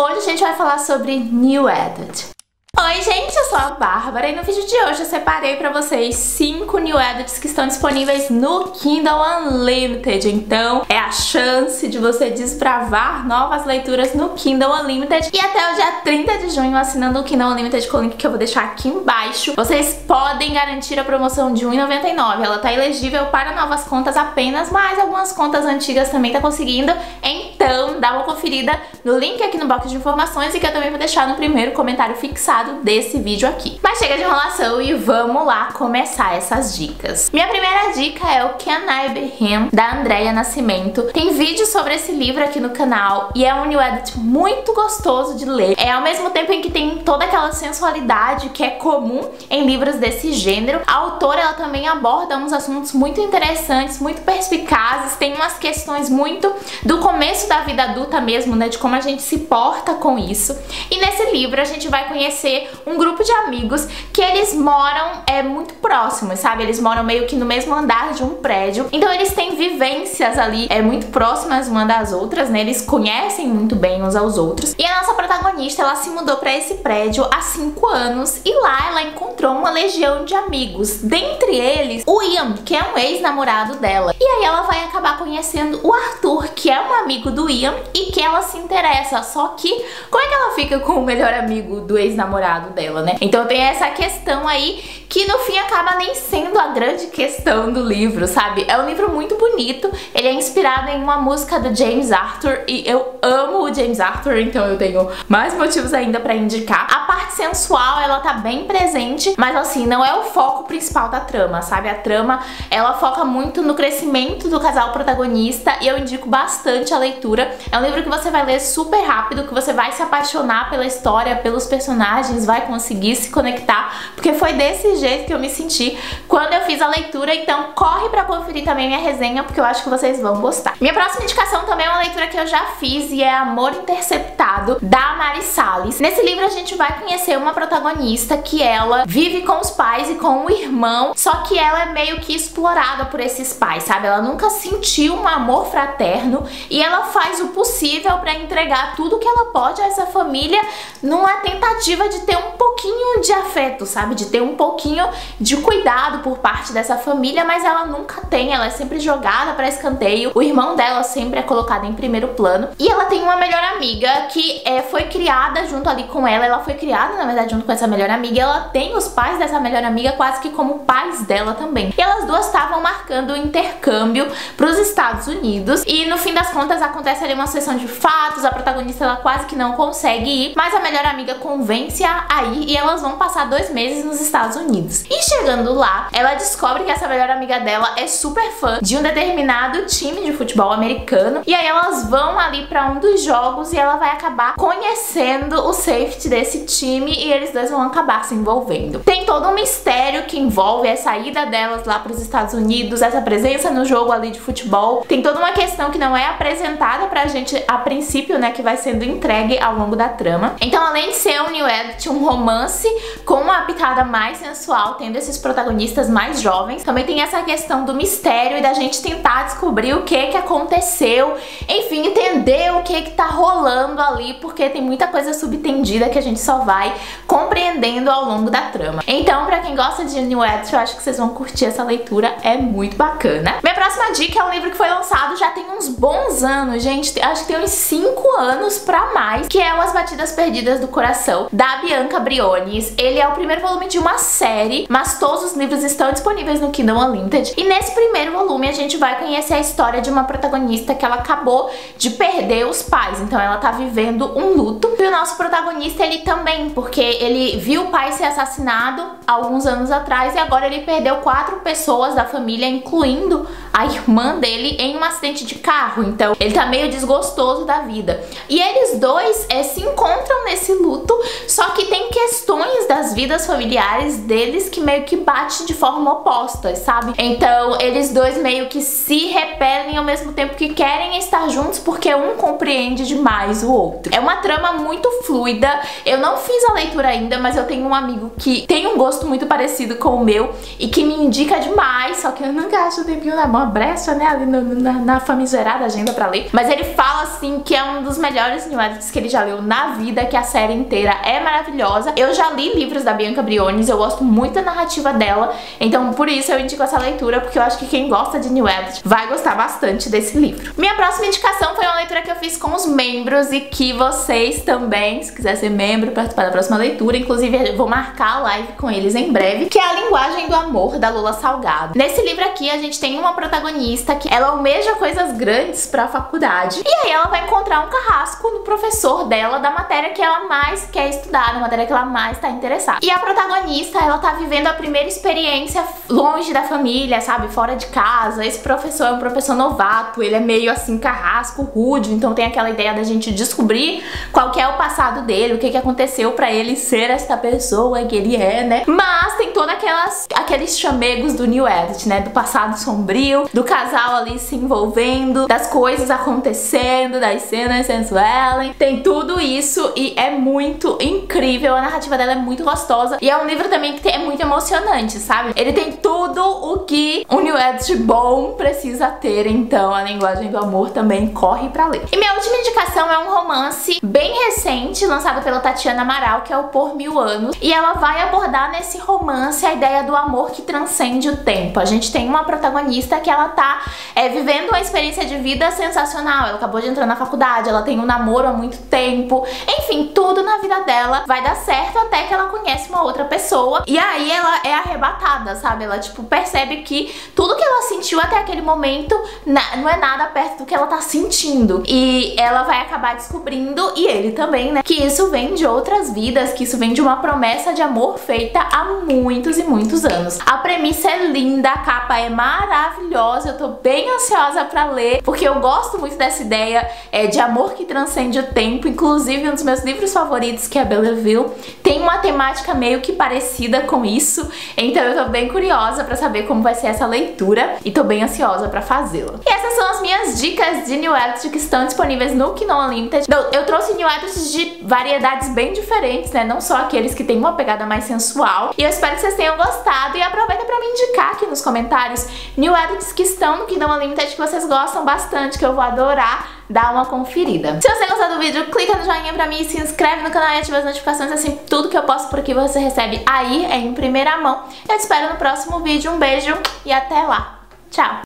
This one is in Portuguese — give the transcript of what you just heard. Hoje a gente vai falar sobre New Edit. Oi gente, eu sou a Bárbara e no vídeo de hoje eu separei pra vocês 5 New Edits que estão disponíveis no Kindle Unlimited. Então é a chance de você desbravar novas leituras no Kindle Unlimited. E até o dia 30 de junho, assinando o Kindle Unlimited com o link que eu vou deixar aqui embaixo, vocês podem garantir a promoção de R$1,99. Ela tá elegível para novas contas apenas, mas algumas contas antigas também tá conseguindo. Então dá uma conferida no link aqui no box de informações e que eu também vou deixar no primeiro comentário fixado desse vídeo aqui. Mas chega de enrolação e vamos lá começar essas dicas. Minha primeira dica é o Can I Be Him, da Andreia Nascimento. Tem vídeo sobre esse livro aqui no canal e é um new edit muito gostoso de ler. É ao mesmo tempo em que tem toda aquela sensualidade que é comum em livros desse gênero. A autora, ela também aborda uns assuntos muito interessantes, muito perspicazes, tem umas questões muito do começo da vida adulta mesmo, né, de como a gente se porta com isso. E nesse livro a gente vai conhecer um grupo de amigos que eles moram muito próximos, sabe? Eles moram meio que no mesmo andar de um prédio, então eles têm vivências ali muito próximas uma das outras, né? Eles conhecem muito bem uns aos outros. E a nossa protagonista, ela se mudou pra esse prédio há 5 anos e lá ela encontrou uma legião de amigos, dentre eles o Ian, que é um ex-namorado dela. E aí ela vai acabar conhecendo o Arthur, que é um amigo do Ian e que ela se interessa. Só que como é que ela fica com o melhor amigo do ex-namorado dela, né? Então tem essa questão aí que no fim acaba nem sendo a grande questão do livro, sabe? É um livro muito bonito, ele é inspirado em uma música do James Arthur e eu amo o James Arthur, então eu tenho mais motivos ainda pra indicar. A parte sensual, ela tá bem presente, mas assim, não é o foco principal da trama, sabe? A trama, ela foca muito no crescimento do casal protagonista e eu indico bastante a leitura. É um livro que você vai ler super rápido, que você vai se apaixonar pela história, pelos personagens, vai conseguir se conectar, porque foi desse jeito que eu me senti quando eu fiz a leitura. Então corre pra conferir também minha resenha, porque eu acho que vocês vão gostar. Minha próxima indicação também é uma leitura que eu já fiz e é Amor Interceptado, da Mari Salles. Nesse livro a gente vai conhecer uma protagonista que ela vive com os pais e com o irmão, só que ela é meio que explorada por esses pais, sabe? Ela nunca sentiu um amor fraterno e ela faz o possível pra entregar tudo que ela pode a essa família numa tentativa de ter um pouquinho de afeto, sabe? De ter um pouquinho de cuidado por parte dessa família, mas ela nunca tem, ela é sempre jogada pra escanteio, o irmão dela sempre é colocado em primeiro plano. E ela tem uma melhor amiga que foi criada junto ali com ela, ela foi criada na verdade junto com essa melhor amiga, ela tem os pais dessa melhor amiga quase que como pais dela também. E elas duas estavam marcando o intercâmbio pros Estados Unidos e no fim das contas acontece ali uma sessão de fatos, a protagonista ela quase que não consegue ir, mas a melhor amiga convence a aí e elas vão passar 2 meses nos Estados Unidos. E chegando lá, ela descobre que essa melhor amiga dela é super fã de um determinado time de futebol americano e aí elas vão ali pra um dos jogos e ela vai acabar conhecendo o safety desse time e eles dois vão acabar se envolvendo. Tem todo um mistério que envolve a saída delas lá pros Estados Unidos, essa presença no jogo ali de futebol. Tem toda uma questão que não é apresentada pra gente a princípio, né, que vai sendo entregue ao longo da trama. Então, além de ser um new edit, um romance com uma pitada mais sensual, tendo esses protagonistas mais jovens, também tem essa questão do mistério e da gente tentar descobrir o que aconteceu, enfim, entender o que tá rolando ali, porque tem muita coisa subtendida que a gente só vai compreendendo ao longo da trama. Então, pra quem gosta de new edit, eu acho que vocês vão curtir essa leitura, é muito bacana. Minha próxima dica é um livro que foi lançado já tem uns bons anos, gente, acho que tem uns 5 anos pra mais, que é As Batidas Perdidas do Coração, da Bianca Briones. Ele é o primeiro volume de uma série, mas todos os livros estão disponíveis no Kindle Unlimited. E nesse primeiro volume a gente vai conhecer a história de uma protagonista que ela acabou de perder os pais, então ela tá vivendo um luto. E o nosso protagonista, ele também, porque ele viu o pai ser assassinado há alguns anos atrás e agora ele perdeu 4 pessoas da família, incluindo a irmã dele, em um acidente de carro. Então ele tá meio desgostoso da vida. E eles dois se encontram nesse luto, só que tem questões das vidas familiares deles que meio que batem de forma oposta, sabe? Então eles dois meio que se repelem ao mesmo tempo que querem estar juntos, porque um compreende demais o outro. É uma trama muito fluida. Eu não fiz a leitura ainda, mas eu tenho um amigo que tem um gosto muito parecido com o meu e que me indica demais, só que eu nunca acho o tempinho na mão brecha, né, ali na famigerada agenda pra ler. Mas ele fala, assim, que é um dos melhores newsletters que ele já leu na vida, que a série inteira é maravilhosa. Eu já li livros da Bianca Briones, eu gosto muito da narrativa dela, então por isso eu indico essa leitura, porque eu acho que quem gosta de newsletter vai gostar bastante desse livro. Minha próxima indicação foi uma leitura que eu fiz com os membros e que vocês também, se quiser ser membro, participar da próxima leitura, inclusive eu vou marcar a live com eles em breve, que é A Linguagem do Amor, da Lula Salgado. Nesse livro aqui a gente tem uma protagonista que ela almeja coisas grandes para a faculdade, e aí ela vai encontrar um carrasco no professor dela da matéria que ela mais quer estudar, da matéria que ela mais está interessada. E a protagonista, ela tá vivendo a primeira experiência longe da família, sabe, fora de casa. Esse professor é um professor novato, ele é meio assim carrasco, rude, então tem aquela ideia da gente descobrir qual que é o passado dele, o que que aconteceu pra ele ser esta pessoa que ele é, né? Mas tem toda aqueles chamegos do New Edit, né? Do passado sombrio, do casal ali se envolvendo, das coisas acontecendo, das cenas sensuais, tem tudo isso e é muito incrível, a narrativa dela é muito gostosa e é um livro também que é muito emocionante, sabe? Ele tem tudo o que um New Edit bom precisa ter, então A Linguagem do Amor também corre pra ler. E minha última indicação é um romance bem recente, lançado pela Tatiana Amaral, que é o Por Mil Anos, e ela vai abordar nesse romance a ideia do amor que transcende o tempo. A gente tem uma protagonista que ela tá vivendo uma experiência de vida sensacional, ela acabou de entrar na faculdade, ela tem um namoro há muito tempo, enfim, tudo na vida dela vai dar certo até que ela conhece uma outra pessoa, e aí ela é arrebatada, sabe? Ela, tipo, percebe que tudo que ela sentiu até aquele momento não é nada perto do que ela tá sentindo, e ela vai acabar descobrindo, e ele também, né, que isso vem de outras vidas, que isso vem de uma promessa de amor feita há muitos e muitos anos. A premissa é linda, a capa é maravilhosa, eu tô bem ansiosa pra ler, porque eu gosto muito dessa ideia de amor que transcende o tempo. Inclusive um dos meus livros favoritos, que é Bela Viu, tem uma temática meio que parecida com isso, então eu tô bem curiosa pra saber como vai ser essa leitura e tô bem ansiosa pra fazê-la. E essas são as minhas dicas de New Edit que estão disponíveis no Kindle Unlimited. Eu trouxe New Edits de variedades bem diferentes, né? Não só aqueles que têm uma pegada mais sensual. E eu espero que vocês tenham gostado e aproveita pra me indicar aqui nos comentários New Edits que estão no Kindle Unlimited que vocês gostam bastante, que eu vou adorar dar uma conferida. Se você gostar do vídeo, clica no joinha pra mim, se inscreve no canal e ativa as notificações, assim tudo que eu posto por aqui você recebe aí em primeira mão. Eu te espero no próximo vídeo, um beijo e até lá. Tchau!